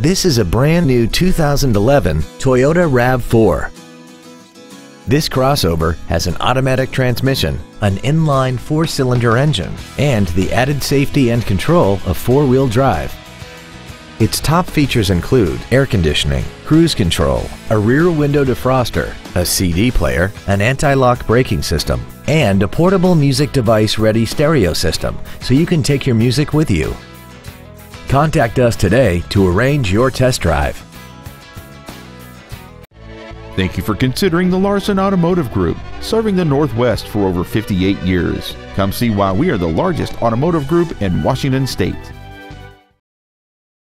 This is a brand new 2011 Toyota RAV4. This crossover has an automatic transmission, an inline four-cylinder engine, and the added safety and control of four-wheel drive. Its top features include air conditioning, cruise control, a rear window defroster, a CD player, an anti-lock braking system, and a portable music device-ready stereo system, so you can take your music with you. Contact us today to arrange your test drive. Thank you for considering the Larson Automotive Group, serving the Northwest for over 58 years. Come see why we are the largest automotive group in Washington State.